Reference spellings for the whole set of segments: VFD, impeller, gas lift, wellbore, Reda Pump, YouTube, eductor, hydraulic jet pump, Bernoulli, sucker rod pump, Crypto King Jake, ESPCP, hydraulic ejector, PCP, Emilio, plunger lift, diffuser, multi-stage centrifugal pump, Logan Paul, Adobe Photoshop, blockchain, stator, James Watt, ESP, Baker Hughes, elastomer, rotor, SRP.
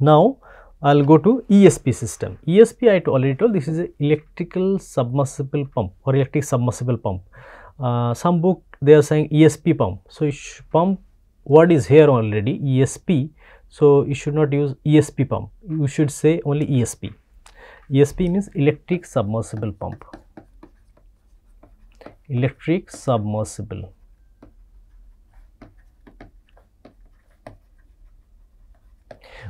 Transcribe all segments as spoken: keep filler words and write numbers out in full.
Now, I will go to E S P system. E S P, I already told, this is an electrical submersible pump or electric submersible pump. Uh, some book they are saying E S P pump. So, each pump word is here already, E S P. So, you should not use E S P pump, you should say only E S P. E S P means electric submersible pump. Electric submersible.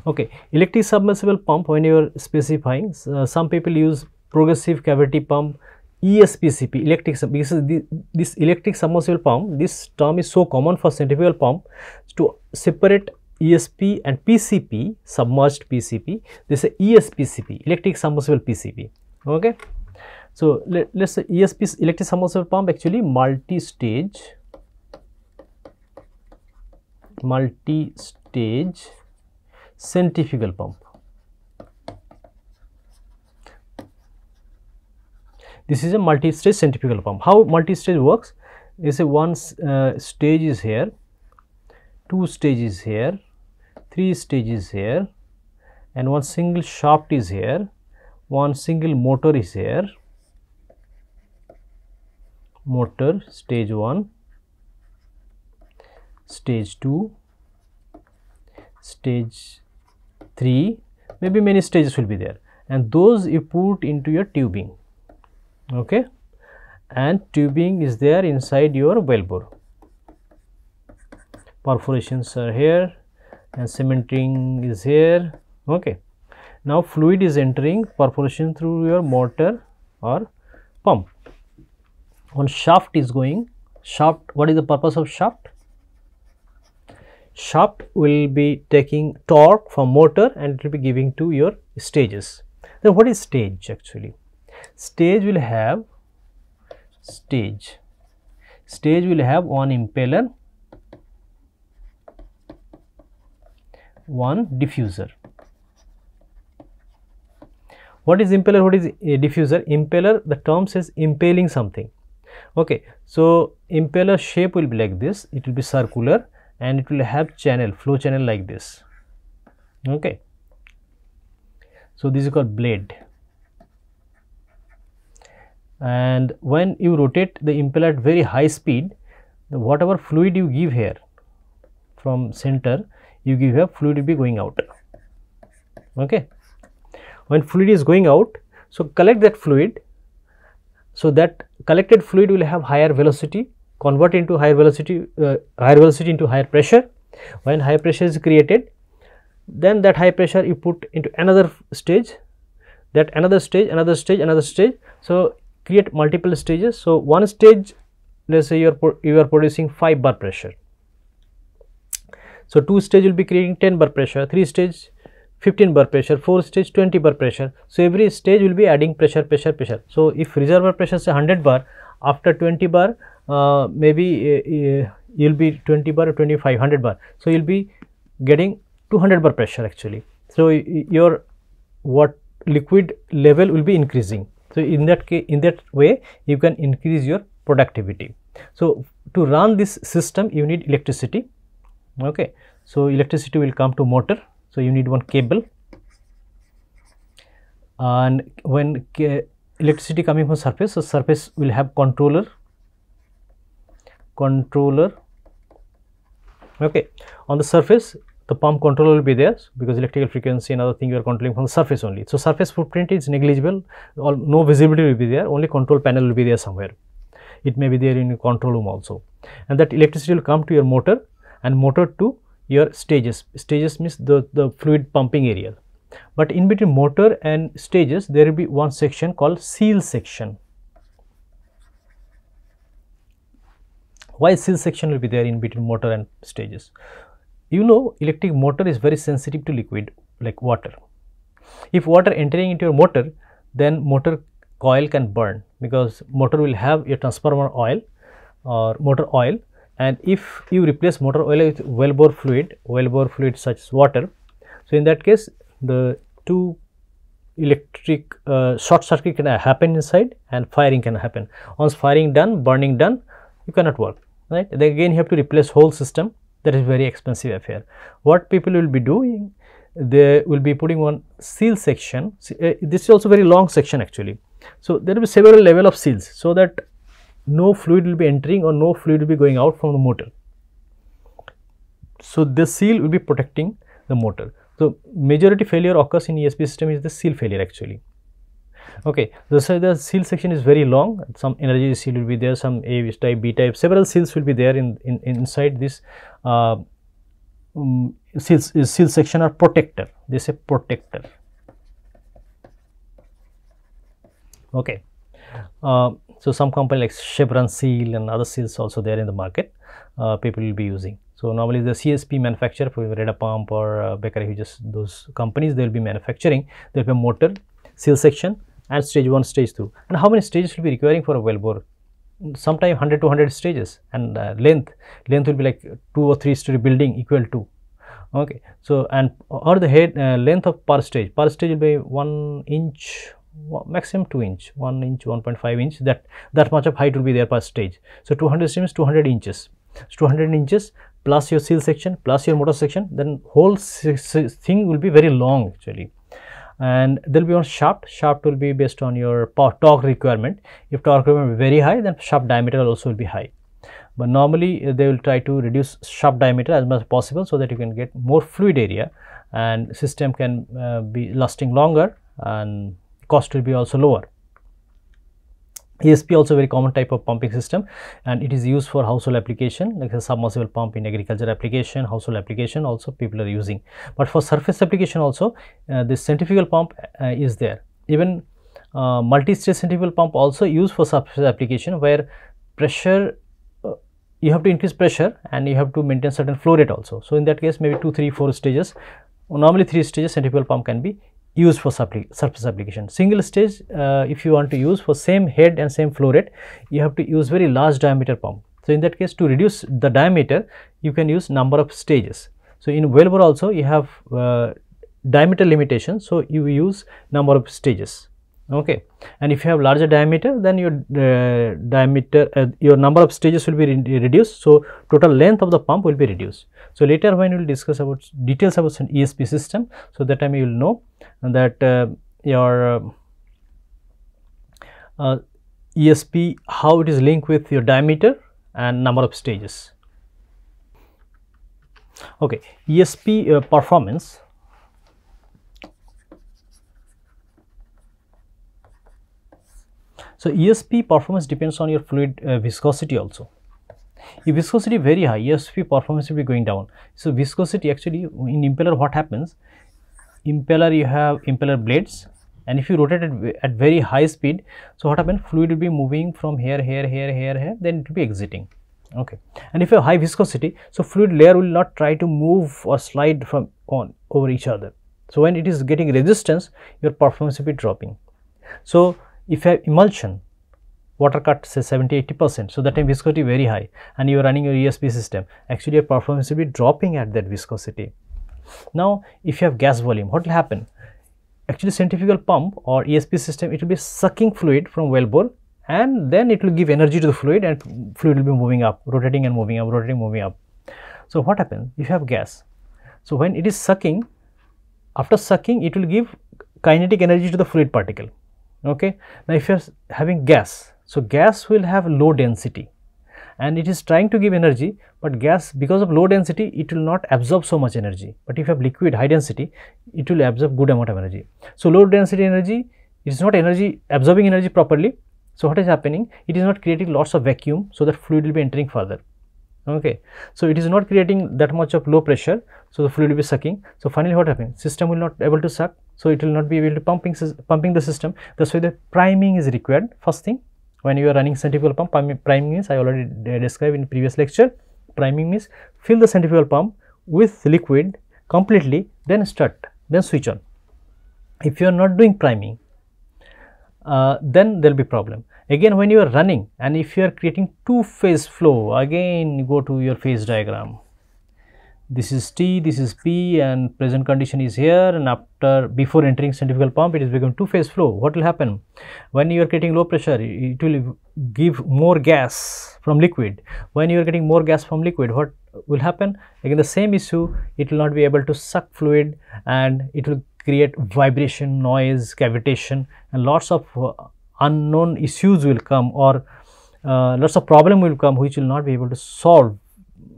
Okay, electric submersible pump, when you are specifying, uh, some people use progressive cavity pump, E S P C P, electric, because this, this electric submersible pump, this term is so common for centrifugal pump. To separate E S P and P C P, submerged P C P, this is E S P C P, electric submersible P C P. Okay, so let us say E S P, electric submersible pump, actually multi-stage, multi-stage centrifugal pump. This is a multi-stage centrifugal pump. How multi-stage works? They say one uh, stage is here, two stages here, three stages here, and one single shaft is here, one single motor is here, motor stage one, stage two, stage three, maybe many stages will be there, and those you put into your tubing, okay, and tubing is there inside your wellbore. Perforations are here and cementing is here, okay. Now fluid is entering perforation through your motor or pump. One shaft is going, shaft, what is the purpose of shaft? Shaft will be taking torque from motor and it will be giving to your stages. Then what is stage actually? Stage will have, stage, stage will have one impeller, one diffuser. What is impeller? What is a diffuser? Impeller, the term says impaling something. Okay, so impeller shape will be like this. It will be circular and it will have channel, flow channel like this. Okay. So this is called blade. And when you rotate the impeller at very high speed, the whatever fluid you give here from center, you give here, fluid will be going out, okay. When fluid is going out, so collect that fluid, so that collected fluid will have higher velocity, convert into higher velocity, uh, higher velocity into higher pressure. When high pressure is created, then that high pressure you put into another stage, that another stage, another stage, another stage, so create multiple stages. So one stage, let us say you are, you are producing five bar pressure. So, two stage will be creating ten bar pressure, three stage fifteen bar pressure, four stage twenty bar pressure. So, every stage will be adding pressure, pressure, pressure. So, if reservoir pressure is one hundred bar, after twenty bar, uh, maybe uh, you will be twenty bar or twenty-five hundred bar. So, you will be getting two hundred bar pressure actually. So, your what liquid level will be increasing. So, in that case, in that way, you can increase your productivity. So, to run this system, you need electricity. Okay, so electricity will come to motor, so you need one cable, and when electricity coming from surface, so surface will have controller, controller, okay, on the surface the pump controller will be there, because electrical frequency and other thing you are controlling from the surface only, so surface footprint is negligible, or no visibility will be there, only control panel will be there somewhere, it may be there in control room also, and that electricity will come to your motor, and motor to your stages. Stages means the, the fluid pumping area. But in between motor and stages, there will be one section called seal section. Why seal section will be there in between motor and stages? You know, electric motor is very sensitive to liquid like water. If water entering into your motor, then motor coil can burn, because motor will have a transformer oil or motor oil. And if you replace motor oil with wellbore fluid, wellbore fluid such as water, so in that case, the two electric uh, short circuit can happen inside and firing can happen. Once firing done, burning done, you cannot work, right? Then again, you have to replace whole system. That is very expensive affair. What people will be doing, they will be putting one seal section. This is also very long section actually. So there will be several level of seals so that no fluid will be entering or no fluid will be going out from the motor. So the seal will be protecting the motor. So majority failure occurs in E S P system is the seal failure actually. Okay, so the seal section is very long. Some energy seal will be there, some A type, B type, several seals will be there in, in inside this uh, um, seal, seal section or protector. They say protector. Okay, uh, so some company like Chevron seal and other seals also there in the market. Uh, people will be using. So normally the C S P manufacturer, for Reda Pump or uh, Baker Hughes, those companies they will be manufacturing. There will be a motor, seal section, and stage one, stage two. And how many stages will be requiring for a wellbore? Sometime one hundred to one hundred stages, and uh, length length will be like two or three story building equal to. Okay, so and or the head uh, length of per stage. Per stage will be one inch. Maximum two inch, one inch, one point five inch, that that much of height will be there per stage. So two hundred stages, two hundred inches. So two hundred inches plus your seal section plus your motor section, then whole thing will be very long actually. And there will be one shaft. Shaft will be based on your power, torque requirement. If torque requirement is very high, then shaft diameter also will be high. But normally uh, they will try to reduce shaft diameter as much as possible so that you can get more fluid area and system can uh, be lasting longer and cost will be also lower. E S P also very common type of pumping system, and it is used for household application like a submersible pump in agriculture application, household application also people are using. But for surface application also uh, this centrifugal pump uh, is there. Even uh, multi-stage centrifugal pump also used for surface application where pressure uh, you have to increase pressure and you have to maintain certain flow rate also. So in that case maybe two, three, four stages. Normally three stages centrifugal pump can be used for surface application. Single stage uh, if you want to use for same head and same flow rate, you have to use very large diameter pump. So in that case, to reduce the diameter you can use number of stages. So in wellbore also you have uh, diameter limitation, so you use number of stages. Okay, and if you have larger diameter, then your uh, diameter uh, your number of stages will be re reduced, so total length of the pump will be reduced. So later when we will discuss about details about an E S P system, so that time you will know that uh, your uh, uh, E S P, how it is linked with your diameter and number of stages. Okay, E S P uh, performance. So E S P performance depends on your fluid uh, viscosity also. If viscosity very high, E S P performance will be going down. So viscosity actually in impeller, what happens? Impeller, you have impeller blades, and if you rotate it at very high speed, so what happens? Fluid will be moving from here, here, here, here, here, then it will be exiting. Okay, and if you have high viscosity, so fluid layer will not try to move or slide from on over each other. So when it is getting resistance, your performance will be dropping. So if you have emulsion, water cut say seventy to eighty percent, so that time viscosity very high and you are running your E S P system, actually your performance will be dropping at that viscosity. Now if you have gas volume, what will happen? Actually centrifugal pump or E S P system, it will be sucking fluid from wellbore and then it will give energy to the fluid and fluid will be moving up, rotating and moving up, rotating, moving up. So what happens if you have gas? So when it is sucking, after sucking it will give kinetic energy to the fluid particle. Okay, now if you are having gas, so gas will have low density and it is trying to give energy, but gas, because of low density, it will not absorb so much energy. But if you have liquid high density, it will absorb good amount of energy. So low density energy, it is not energy absorbing energy properly. So what is happening? It is not creating lots of vacuum, so that fluid will be entering further. Okay, so it is not creating that much of low pressure, so the fluid will be sucking. So finally what happens? System will not able to suck. So it will not be able to pumping pumping the system. That's why the priming is required. First thing, when you are running centrifugal pump, priming means I already described in previous lecture. Priming means fill the centrifugal pump with liquid completely, then start, then switch on. If you are not doing priming, uh, then there will be problem. Again, when you are running and if you are creating two phase flow, again go to your phase diagram. this is T, this is P, and present condition is here, and after before entering centrifugal pump it is become two phase flow. What will happen? When you are getting low pressure, it will give more gas from liquid. When you are getting more gas from liquid, what will happen? Again the same issue, it will not be able to suck fluid and it will create vibration, noise, cavitation, and lots of uh, unknown issues will come, or uh, lots of problem will come which will not be able to solve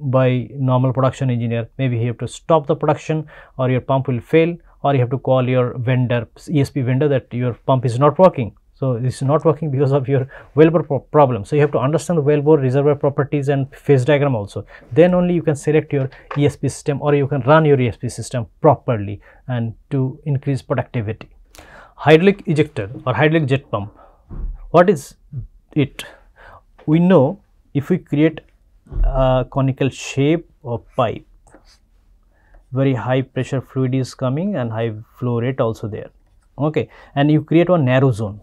by normal production engineer. Maybe you have to stop the production, or your pump will fail, or you have to call your vendor, E S P vendor, that your pump is not working. So, this is not working because of your wellbore pro problem. So, you have to understand the wellbore reservoir properties and phase diagram also. Then only you can select your E S P system, or you can run your E S P system properly and to increase productivity. Hydraulic ejector or hydraulic jet pump. What is it? We know if we create a conical shape or pipe, very high pressure fluid is coming and high flow rate also there, okay, and you create one narrow zone.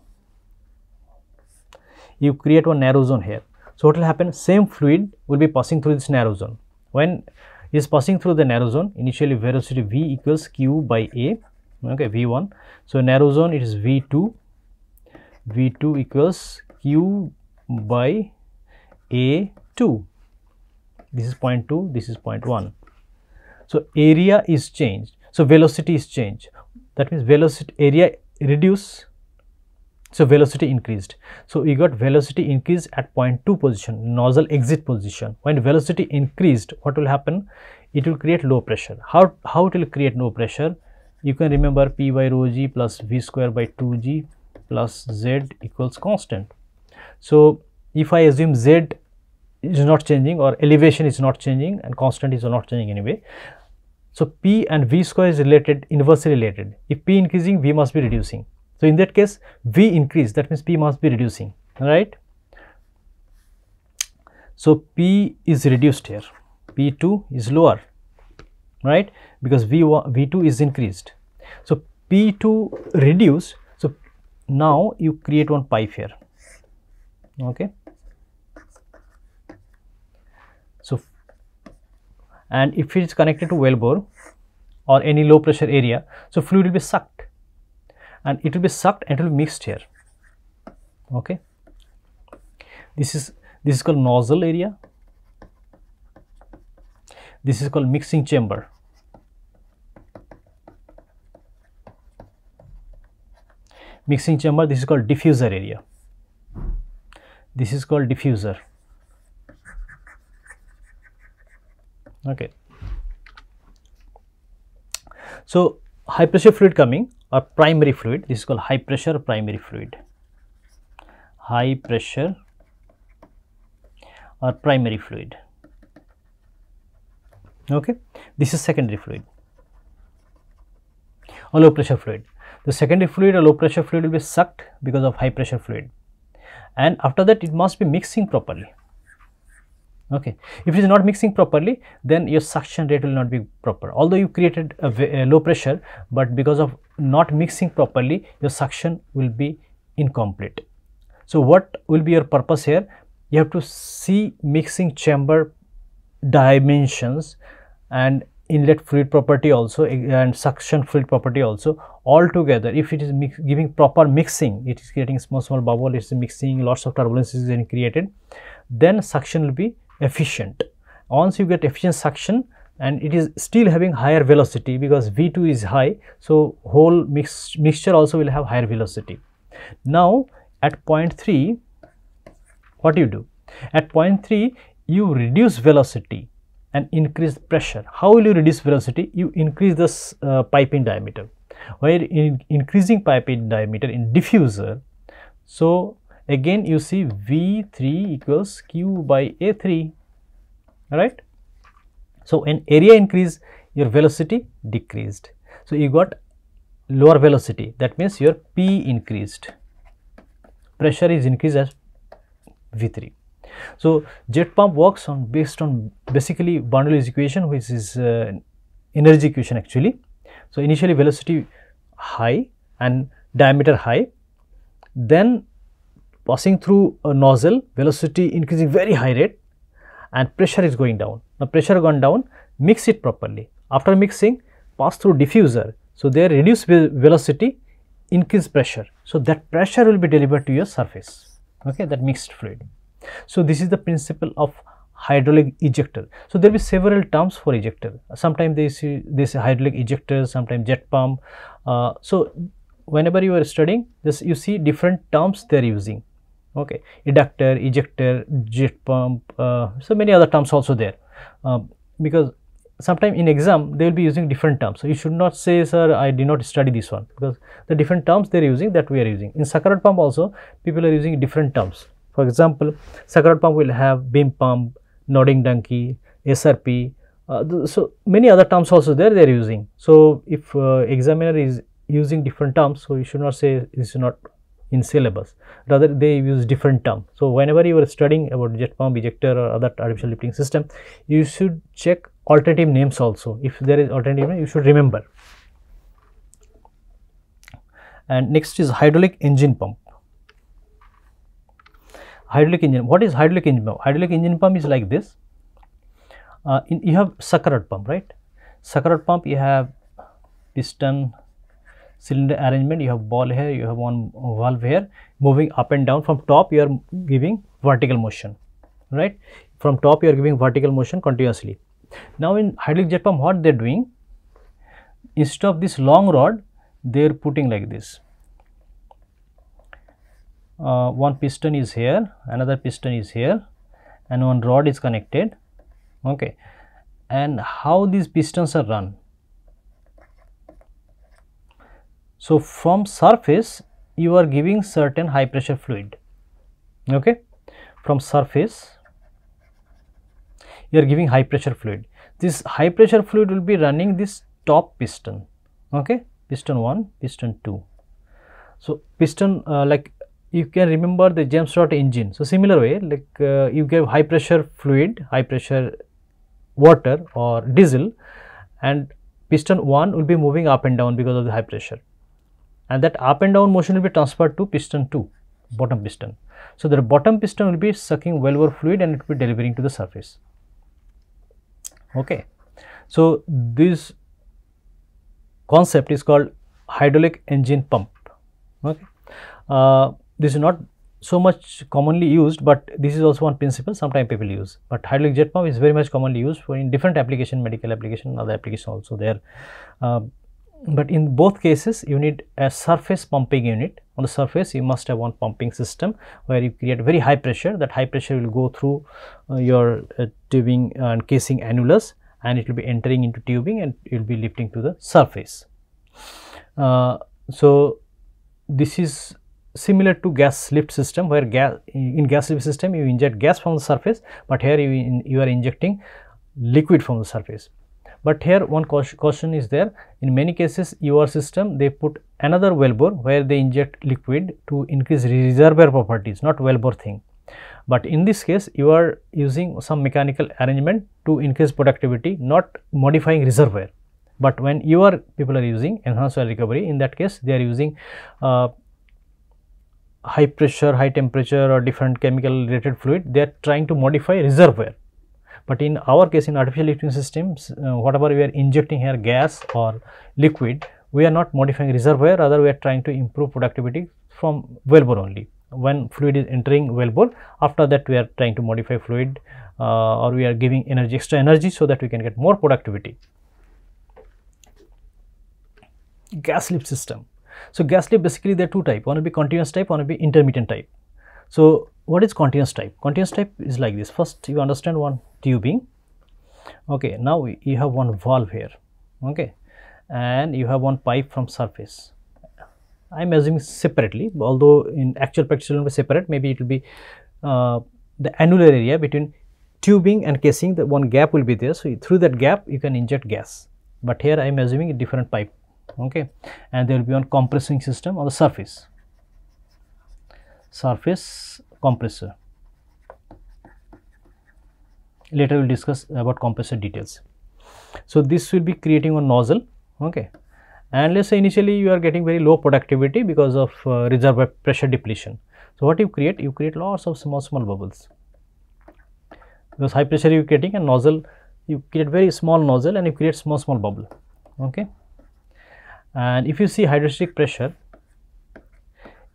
You create one narrow zone here. So, what will happen? Same fluid will be passing through this narrow zone. When it is passing through the narrow zone, initially velocity V equals Q by A, okay, V one. So, narrow zone it is V two, V two equals Q by A two. This is zero point two, this is zero point one. So, area is changed. So, velocity is changed. That means, velocity area reduce. So, velocity increased. So, you got velocity increased at zero point two position, nozzle exit position. When velocity increased, what will happen? It will create low pressure. How, how it will create low pressure? You can remember P by rho G plus V square by two G plus Z equals constant. So, if I assume Z is not changing, or elevation is not changing, and constant is not changing anyway. So, P and V square is related, inversely related. If P increasing, V must be reducing. So, in that case, V increase, that means P must be reducing, right. So, P is reduced here, P two is lower, right, because V one, V two is increased. So, P two reduced. So, now you create one pipe here, okay. So, and if it is connected to wellbore or any low pressure area, so fluid will be sucked. And it will be sucked and it will be mixed here, okay. This is this is called nozzle area, this is called mixing chamber, mixing chamber, this is called diffuser area, this is called diffuser, okay. So, high pressure fluid coming, or primary fluid, this is called high pressure primary fluid, high pressure or primary fluid, okay. This is secondary fluid or low pressure fluid. The secondary fluid or low pressure fluid will be sucked because of high pressure fluid, and after that it must be mixing properly, okay. If it is not mixing properly, then your suction rate will not be proper. Although you created a, a low pressure, but because of not mixing properly, your suction will be incomplete. So, what will be your purpose here? You have to see mixing chamber dimensions and inlet fluid property also, and suction fluid property also, all together. If it is mix, giving proper mixing, it is creating small small bubble, it is mixing, lots of turbulence is getting created, then suction will be efficient. Once you get efficient suction, and it is still having higher velocity because V two is high, so whole mix mixture also will have higher velocity. Now at point three, what do you do? At point three, you reduce velocity and increase pressure. How will you reduce velocity? You increase this uh, pipe in diameter. While in increasing pipe in diameter in diffuser, so again you see V three equals Q by A three, right. So, when area increase, your velocity decreased. So, you got lower velocity, that means your P increased, pressure is increased as V three. So, jet pump works on based on basically Bernoulli's equation, which is uh, energy equation actually. So, initially velocity high and diameter high, then passing through a nozzle, velocity increasing very high rate and pressure is going down. Now, pressure gone down, mix it properly. After mixing, pass through diffuser. So they reduce velocity, increase pressure. So that pressure will be delivered to your surface, okay, that mixed fluid. So this is the principle of hydraulic ejector. So there will be several terms for ejector. Sometimes they see this hydraulic ejector, sometimes jet pump. Uh, so whenever you are studying this, you see different terms they are using. Okay, eductor, ejector, jet pump, uh, so many other terms also there, uh, because sometime in exam they will be using different terms. So you should not say, sir, I did not study this one, because the different terms they are using, that we are using. In suckerod pump also, people are using different terms. For example, suckerod pump will have beam pump, nodding donkey, S R P, uh, so many other terms also there they are using. So if uh, examiner is using different terms, so you should not say this is not in syllabus, rather they use different term. So whenever you are studying about jet pump, ejector or other artificial lifting system, you should check alternative names also. If there is alternative name, you should remember. And next is hydraulic engine pump. Hydraulic engine, what is hydraulic engine pump? Hydraulic engine pump is like this. Uh, in, you have suckerod pump, right? Suckerod pump, you have piston cylinder arrangement, you have ball here, you have one valve here, moving up and down. From top you are giving vertical motion, right? From top you are giving vertical motion continuously. Now in hydraulic jet pump, what they are doing, instead of this long rod, they are putting like this. Uh, one piston is here, another piston is here, and one rod is connected, okay. And how these pistons are run? So from surface you are giving certain high pressure fluid, okay, from surface you are giving high pressure fluid. This high pressure fluid will be running this top piston, okay, piston one, piston two. So piston, uh, like you can remember the James Watt engine. So similar way, like uh, you give high pressure fluid, high pressure water or diesel, and piston one will be moving up and down because of the high pressure. And that up and down motion will be transferred to piston two, bottom piston. So the bottom piston will be sucking wellbore fluid and it will be delivering to the surface, okay. So this concept is called hydraulic engine pump, okay. Uh, this is not so much commonly used, but this is also one principle sometimes people use. But hydraulic jet pump is very much commonly used for in different application, medical application, other application also there. Uh, But in both cases, you need a surface pumping unit. On the surface, you must have one pumping system where you create very high pressure. That high pressure will go through uh, your uh, tubing and casing annulus, and it will be entering into tubing and it will be lifting to the surface. Uh, so this is similar to gas lift system, where gas, in gas lift system you inject gas from the surface, but here you, in, you are injecting liquid from the surface. But here one caution is there, in many cases your system they put another wellbore where they inject liquid to increase reservoir properties, not wellbore thing. But in this case you are using some mechanical arrangement to increase productivity, not modifying reservoir. But when your people are using enhanced oil recovery, in that case they are using uh, high pressure, high temperature or different chemical related fluid, they are trying to modify reservoir. But in our case, in artificial lifting systems, uh, whatever we are injecting here, gas or liquid, we are not modifying reservoir, rather we are trying to improve productivity from wellbore only. When fluid is entering wellbore, after that we are trying to modify fluid, uh, or we are giving energy, extra energy, so that we can get more productivity. Gas lift system. So gas lift, basically there are two types, one will be continuous type, one will be intermittent type. So what is continuous type? Continuous type is like this. First you understand one tubing, okay. Now you have one valve here, okay, and you have one pipe from surface. I am assuming separately, although in actual practice it will be separate. Maybe it will be uh, the annular area between tubing and casing, the one gap will be there. So through that gap you can inject gas, but here I am assuming a different pipe, okay. And there will be one compressing system on the surface, surface compressor. Later we will discuss about compressor details. So this will be creating a nozzle, okay. And let us say initially you are getting very low productivity because of uh, reservoir pressure depletion. So what you create, you create lots of small small bubbles, because high pressure you are getting, a nozzle you create very small nozzle and you create small small bubble, okay. And if you see hydrostatic pressure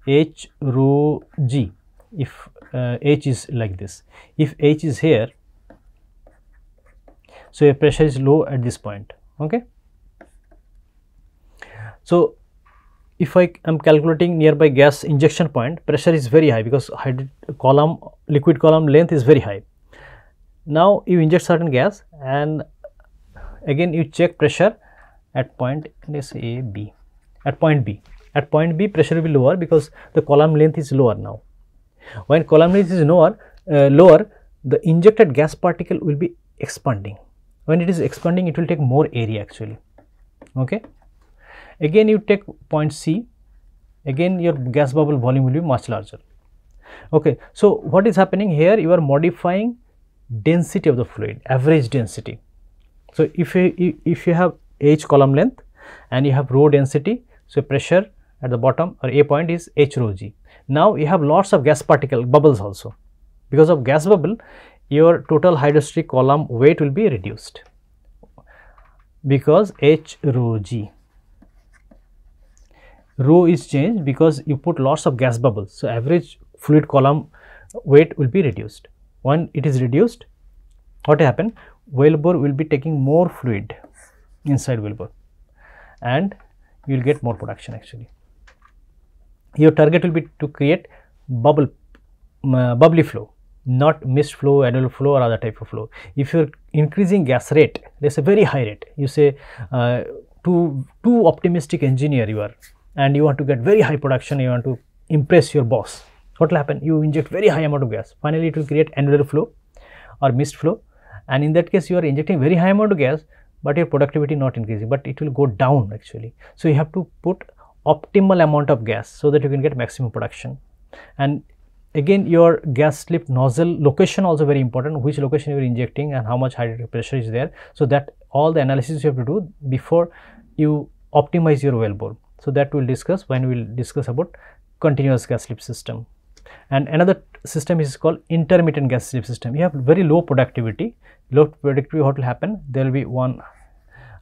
H rho G, if uh, H is like this, if H is here, so your pressure is low at this point, okay. So if I am calculating nearby gas injection point, pressure is very high because hydro column liquid column length is very high. Now you inject certain gas and again you check pressure at point, let's say B, at point B. At point B pressure will be lower because the column length is lower now. When column length is lower, uh, lower the injected gas particle will be expanding. When it is expanding, it will take more area actually, okay. Again you take point C, again your gas bubble volume will be much larger, okay. So what is happening here, you are modifying density of the fluid, average density. So if you if you have H column length and you have rho density, so pressure at the bottom or A point is H rho G. Now you have lots of gas particle bubbles also. Because of gas bubble, your total hydrostatic column weight will be reduced because H rho G. Rho is changed because you put lots of gas bubbles, so average fluid column weight will be reduced. When it is reduced, what happened? Wellbore will be taking more fluid inside wellbore and you will get more production actually. Your target will be to create bubble, uh, bubbly flow, not mist flow, annular flow or other type of flow. If you are increasing gas rate, let us say very high rate, you say uh, too, too optimistic engineer you are and you want to get very high production, you want to impress your boss. What will happen? You inject very high amount of gas, finally it will create annular flow or mist flow, and in that case you are injecting very high amount of gas, but your productivity not increasing, but it will go down actually. So you have to put optimal amount of gas so that you can get maximum production. And again your gas slip nozzle location also very important, which location you are injecting and how much hydrostatic pressure is there. So that all the analysis you have to do before you optimize your wellbore. So that we will discuss when we will discuss about continuous gas slip system. And another system is called intermittent gas slip system. You have very low productivity, low productivity what will happen? There will be one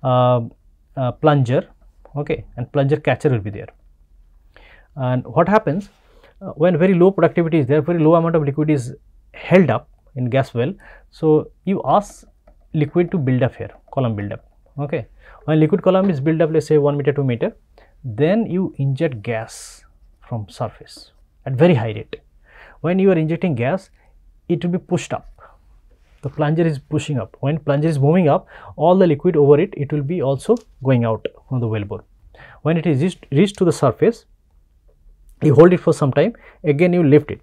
uh, uh, plunger, okay, and plunger catcher will be there. And what happens uh, when very low productivity is there, very low amount of liquid is held up in gas well. So you ask liquid to build up here, column build up, okay. When liquid column is built up, let's say one meter, two meter, then you inject gas from surface at very high rate. When you are injecting gas, it will be pushed up, the plunger is pushing up. When plunger is moving up, all the liquid over it, it will be also going out from the wellbore. When it is reached, reached to the surface, you hold it for some time, again you lift it.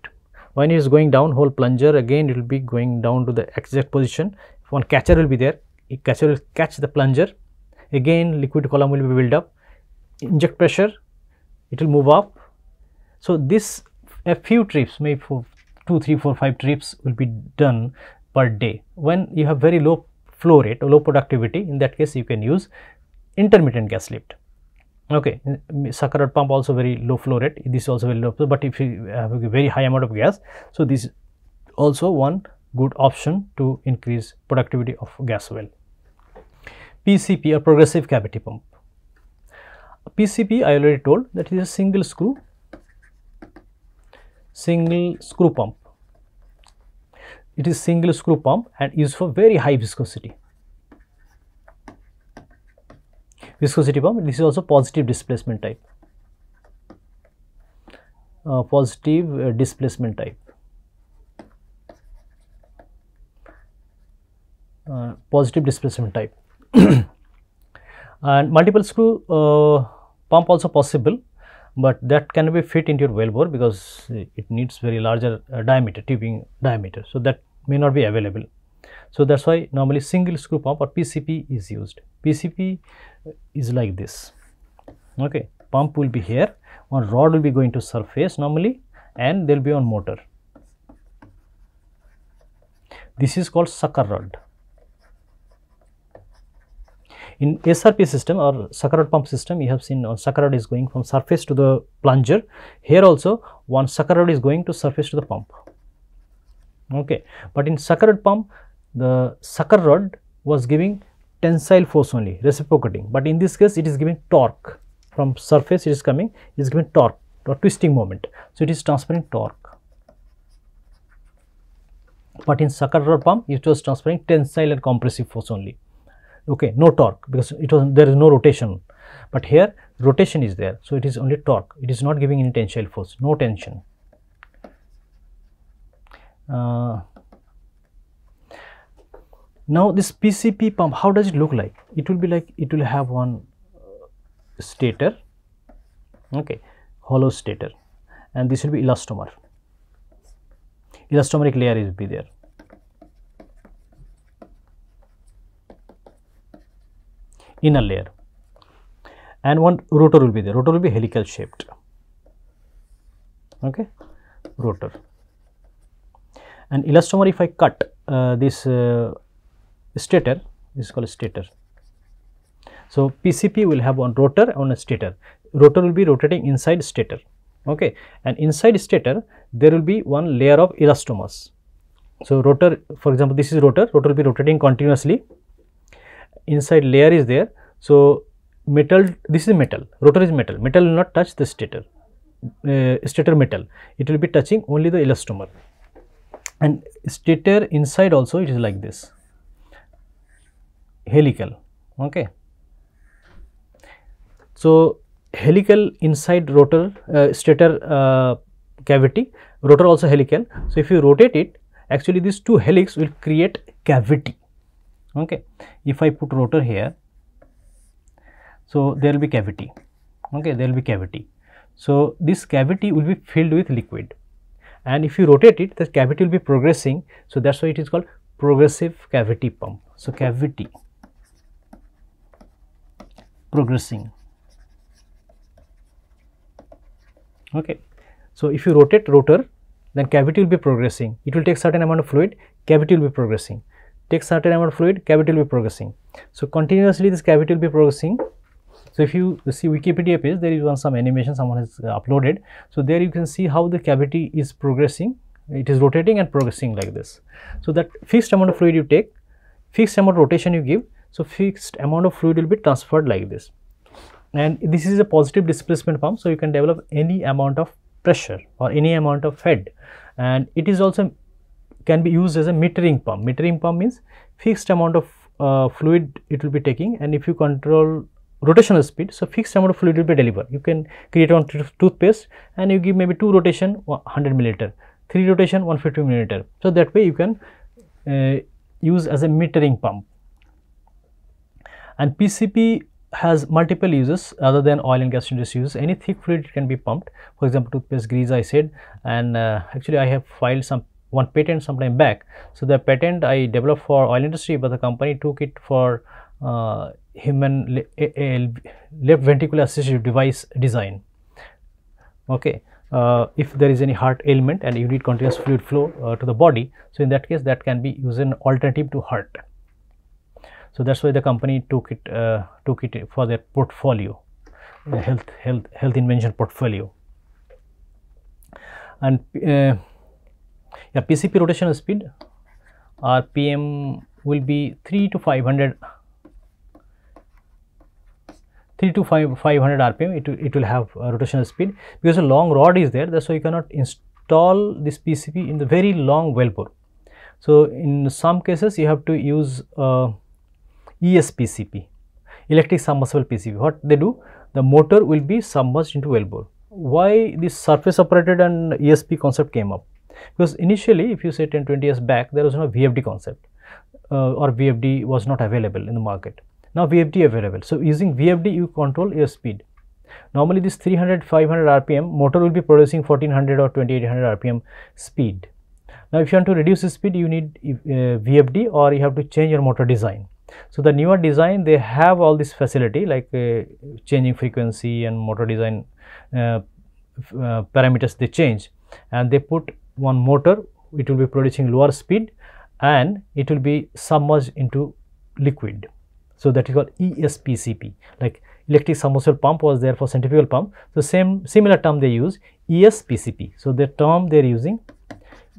When it is going down, hold plunger, again it will be going down to the exact position. If one catcher will be there, a catcher will catch the plunger, again liquid column will be built up, inject pressure, it will move up. So this a few trips, maybe for two, three, four, five trips will be done per day. When you have very low flow rate or low productivity, in that case you can use intermittent gas lift, okay. Sucker rod pump also very low flow rate, this also very low flow, but if you have a very high amount of gas, so this is also one good option to increase productivity of gas well. P C P or progressive cavity pump. P C P I already told that is a single screw single screw pump. It is single screw pump and used for very high viscosity. Viscosity pump, this is also positive displacement type, uh, positive uh, displacement type, uh, positive displacement type. And multiple screw uh, pump also possible, but that can be fit into your wellbore because it needs very larger uh, diameter, tubing diameter, so that may not be available. So that's why normally single screw pump or P C P is used. P C P is like this, okay. Pump will be here, one rod will be going to surface normally, and there will be one motor. This is called sucker rod. In S R P system or sucker rod pump system, you have seen uh, sucker rod is going from surface to the plunger. Here also one sucker rod is going to surface to the pump, okay. But in sucker rod pump, the sucker rod was giving tensile force only, reciprocating, but in this case it is giving torque. From surface it is coming, it is giving torque or twisting moment. So, it is transferring torque, but in sucker rod pump it was transferring tensile and compressive force only, okay, no torque, because it was, there is no rotation, but here rotation is there. So, it is only torque, it is not giving any tensile force, no tension. Uh, now, this P C P pump, how does it look like? It will be like, it will have one stator, okay, hollow stator, and this will be elastomer, elastomeric layer will be there. Inner layer, and one rotor will be there. Rotor will be helical shaped, okay, rotor. And elastomer, if I cut uh, this uh, stator, this is called stator. So, P C P will have one rotor on a stator. Rotor will be rotating inside stator, okay, and inside stator there will be one layer of elastomers. So, rotor, for example, this is rotor, rotor will be rotating continuously, inside layer is there. So, metal, this is metal, rotor is metal, metal will not touch the stator, uh, stator metal, it will be touching only the elastomer. And stator inside also it is like this, helical, okay. So, helical inside rotor, uh, stator uh, cavity, rotor also helical. So, if you rotate it, actually these two helix will create cavity, okay. If I put rotor here, so there will be cavity, okay, there will be cavity. So, this cavity will be filled with liquid, and if you rotate it, the cavity will be progressing. So, that is why it is called progressive cavity pump. So, cavity progressing, okay. So, if you rotate rotor, then cavity will be progressing, it will take certain amount of fluid, cavity will be progressing, take certain amount of fluid, cavity will be progressing. So, continuously this cavity will be progressing. So, if you see Wikipedia page, there is one some animation someone has uh, uploaded. So, there you can see how the cavity is progressing, it is rotating and progressing like this. So, that fixed amount of fluid you take, fixed amount of rotation you give, so fixed amount of fluid will be transferred like this. And this is a positive displacement pump, so you can develop any amount of pressure or any amount of head, and it is also can be used as a metering pump. Metering pump means fixed amount of uh, fluid it will be taking, and if you control rotational speed, so fixed amount of fluid will be delivered. You can create one toothpaste and you give maybe two rotation one hundred milliliter, three rotation one hundred fifty milliliter. So, that way you can uh, use as a metering pump. And P C P has multiple uses other than oil and gas industry uses. Any thick fluid can be pumped, for example, toothpaste, grease I said, and uh, actually I have filed some one patent sometime back. So, the patent I developed for oil industry, but the company took it for uh, human left ventricular assistive device design, okay. Uh, if there is any heart ailment and you need continuous fluid flow uh, to the body, so in that case that can be used as an alternative to heart. So, that is why the company took it uh, took it for their portfolio, the health health health invention portfolio. And uh, yeah, P C P rotational speed R P M will be three to five hundred. three to five hundred R P M, it, it will have uh, rotational speed, because a long rod is there. That's why you cannot install this P C P in the very long wellbore. So, in some cases you have to use uh, E S P C P, electric submersible P C P. What they do? The motor will be submerged into wellbore. Why this surface operated and E S P concept came up? Because initially, if you say ten to twenty years back, there was no V F D concept, uh, or V F D was not available in the market. Now, V F D available. So, using V F D you control your speed. Normally, this three hundred to five hundred R P M motor will be producing fourteen hundred or twenty-eight hundred R P M speed. Now, if you want to reduce the speed, you need uh, V F D, or you have to change your motor design. So, the newer design, they have all this facility like uh, changing frequency and motor design uh, uh, parameters they change, and they put one motor, it will be producing lower speed and it will be submerged into liquid. So, that is called E S P C P, like electric submersible pump was there for centrifugal pump. So, same similar term they use, E S P C P. So, the term they are using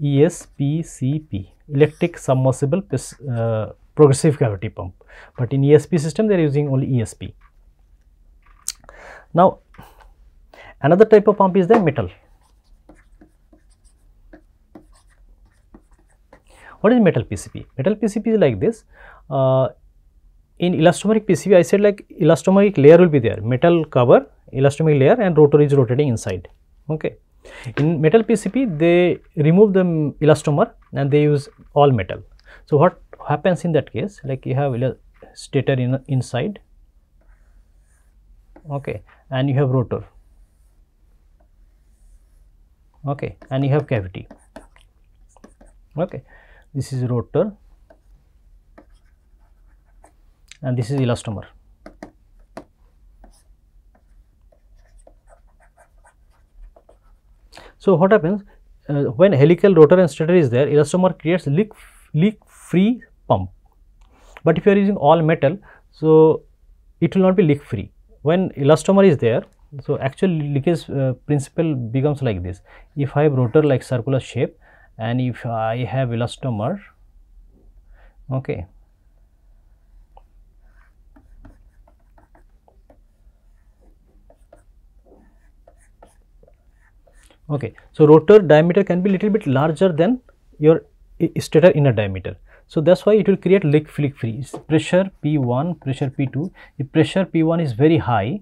E S P C P, electric submersible uh, progressive cavity pump, but in E S P system they are using only E S P. Now another type of pump is the metal. What is metal P C P? Metal P C P is like this. Uh, in elastomeric P C B, I said like elastomeric layer will be there, metal cover, elastomeric layer, and rotor is rotating inside. Okay. In metal P C B, they remove the elastomer and they use all metal. So, what happens in that case? Like you have stator in, inside, okay, and you have rotor, okay, and you have cavity, okay. This is rotor and this is elastomer. So, what happens uh, when helical rotor and stator is there, elastomer creates leak leak free pump. But if you are using all metal, so it will not be leak free. When elastomer is there, so actual leakage uh, principle becomes like this. If I have rotor like circular shape and if I have elastomer, okay, okay. So, rotor diameter can be little bit larger than your stator inner diameter. So, that is why it will create leak free. Pressure P one, pressure P two. If pressure P one is very high,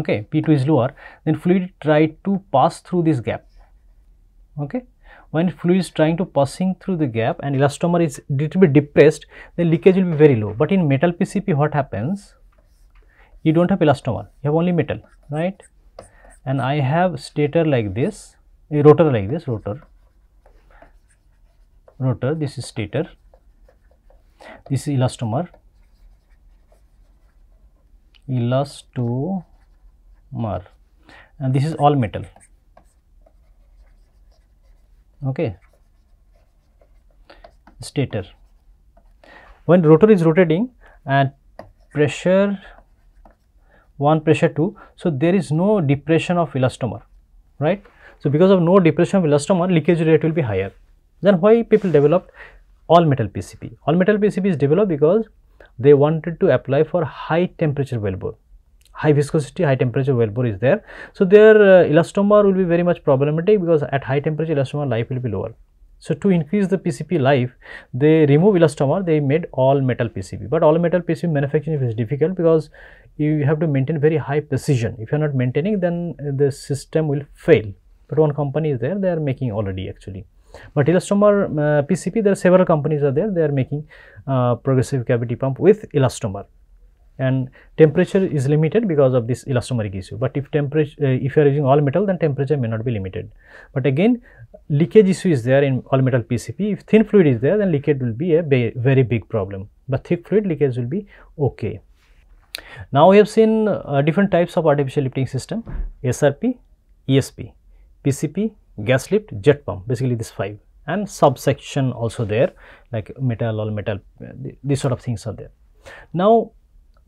okay, P two is lower, then fluid try to pass through this gap, okay. When fluid is trying to passing through the gap and elastomer is little bit depressed, the leakage will be very low. But in metal P C P, what happens? You do not have elastomer, you have only metal, right? And I have stator like this, a rotor like this, rotor, rotor, this is stator, this is elastomer, elastomer, and this is all metal. Okay, stator. When rotor is rotating and pressure one, pressure two, so there is no depression of elastomer, right? So, because of no depression of elastomer, leakage rate will be higher. Then why people developed all metal P C P? All metal P C P is developed because they wanted to apply for high temperature wellbore. High viscosity, high temperature wellbore is there. So, their uh, elastomer will be very much problematic because at high temperature elastomer life will be lower. So, to increase the P C P life, they remove elastomer, they made all metal P C B. But all metal P C B manufacturing is difficult because you have to maintain very high precision. If you are not maintaining, then the system will fail. But one company is there, they are making already actually. But elastomer uh, P C P, there are several companies are there, they are making uh, progressive cavity pump with elastomer. And temperature is limited because of this elastomeric issue. But if temperature, uh, if you are using all metal, then temperature may not be limited. But again, leakage issue is there in all metal P C P. If thin fluid is there, then leakage will be a very big problem. But thick fluid leakage will be okay. Now we have seen uh, different types of artificial lifting system: S R P, E S P, P C P, gas lift, jet pump. Basically, this five and subsection also there, like metal, all metal. These sort of things are there. Now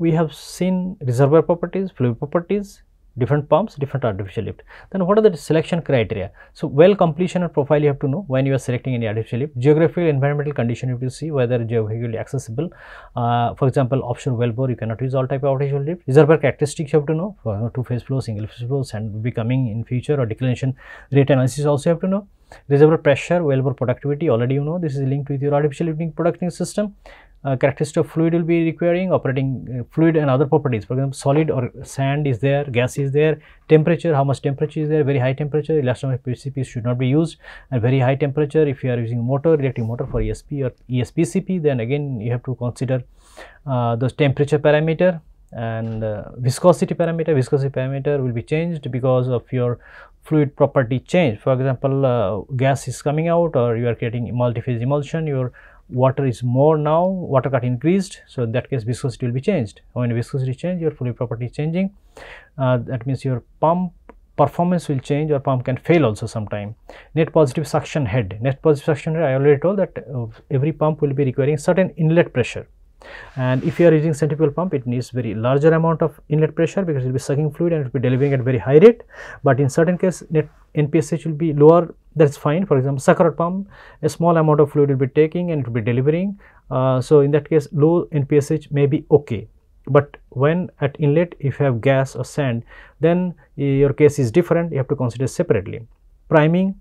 we have seen reservoir properties, fluid properties, different pumps, different artificial lift. Then what are the selection criteria? So, well completion and profile you have to know when you are selecting any artificial lift. Geographical, environmental condition you have to see whether geographically accessible. Uh, for example, offshore wellbore you cannot use all type of artificial lift. Reservoir characteristics you have to know for you know, two phase flow, single phase flows, and becoming in future, or declination rate analysis also you have to know. Reservoir pressure, wellbore productivity already you know, this is linked with your artificial lifting production system. Uh, characteristic of fluid will be requiring operating uh, fluid and other properties. For example, solid or sand is there, gas is there, temperature, how much temperature is there, very high temperature, elastomeric P C P should not be used, and very high temperature. If you are using motor, electric motor for E S P or E S P C P, then again you have to consider uh, those temperature parameter and uh, viscosity parameter. Viscosity parameter will be changed because of your fluid property change. For example, uh, gas is coming out or you are creating multi-phase emulsion, your water is more now, water cut increased. So, in that case viscosity will be changed. When viscosity change, your fluid property is changing, uh, that means your pump performance will change or pump can fail also sometime. Net positive suction head, net positive suction head I already told that uh, every pump will be requiring certain inlet pressure. And if you are using centrifugal pump, it needs very larger amount of inlet pressure because it will be sucking fluid and it will be delivering at very high rate. But in certain case, net N P S H will be lower, that is fine. For example, sucker pump, a small amount of fluid will be taking and it will be delivering. Uh, so in that case, low N P S H may be okay. But when at inlet, if you have gas or sand, then your case is different. You have to consider separately. Priming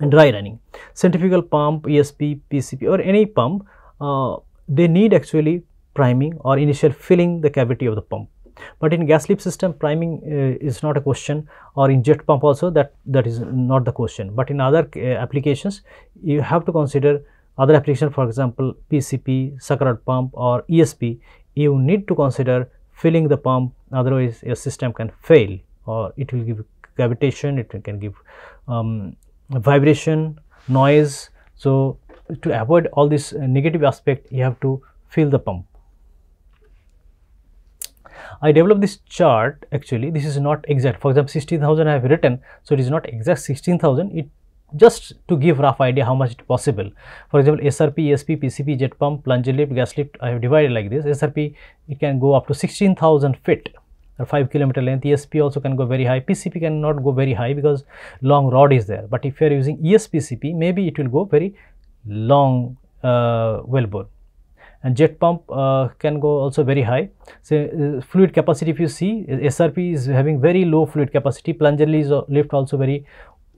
and dry running. Centrifugal pump, E S P, P C P, or any pump, uh, they need actually priming or initial filling the cavity of the pump. But in gas lift system, priming uh, is not a question, or in jet pump also that that is not the question. But in other uh, applications, you have to consider other applications. For example, P C P, sucker rod pump, or E S P. You need to consider filling the pump, otherwise your system can fail, or it will give cavitation, it can give um, vibration, noise. So to avoid all this uh, negative aspect, you have to fill the pump. I developed this chart. Actually, this is not exact. For example, sixteen thousand I have written, so it is not exact sixteen thousand, it just to give rough idea how much it possible. For example, S R P, E S P, P C P, jet pump, plunger lift, gas lift, I have divided like this. S R P, it can go up to sixteen thousand feet or five kilometer length. E S P also can go very high. P C P cannot go very high because long rod is there. But if you are using E S P C P, maybe it will go very long uh, wellbore. And jet pump uh, can go also very high. So, uh, fluid capacity, if you see, S R P is having very low fluid capacity, plunger lift also very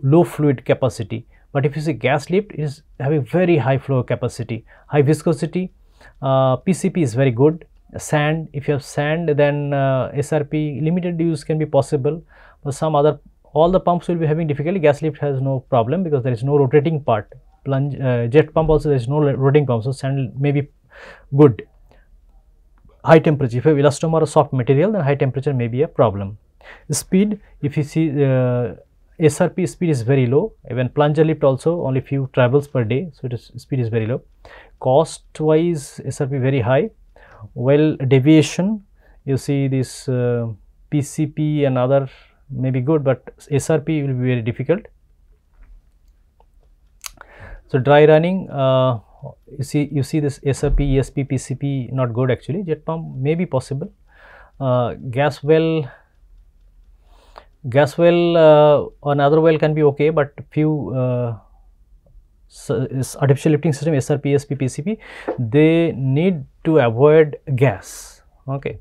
low fluid capacity. But if you see gas lift, it is having very high flow capacity, high viscosity. uh, P C P is very good. Sand, if you have sand, then uh, S R P limited use can be possible, but some other, all the pumps will be having difficulty. Gas lift has no problem because there is no rotating part. Plunge, uh, jet pump also there is no rotating pump, so sand may be good. High temperature, if you have elastomer or soft material, then high temperature may be a problem. Speed, if you see, uh, S R P speed is very low. Even plunger lift also only few travels per day, so it is, speed is very low. Cost wise, S R P very high. Well, deviation, you see this uh, P C P and other may be good, but S R P will be very difficult. So dry running, uh, you see you see this S R P, E S P, P C P not good actually. Jet pump may be possible. Uh, gas well. Gas well uh, or another well can be okay, but few uh, artificial lifting system, S R P, E S P, P C P, they need to avoid gas. Okay,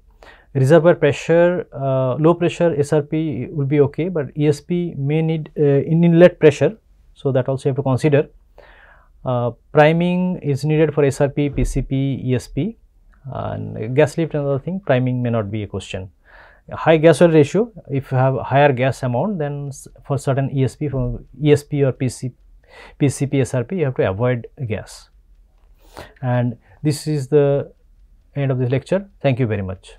reservoir pressure, uh, low pressure S R P will be okay, but E S P may need uh, inlet pressure, so that also you have to consider. Uh, priming is needed for S R P, P C P, E S P, and gas lift and other thing. Priming may not be a question. High gas oil ratio, if you have higher gas amount, then for certain E S P, from E S P or P C P, P C P, S R P, you have to avoid gas. And this is the end of this lecture. Thank you very much.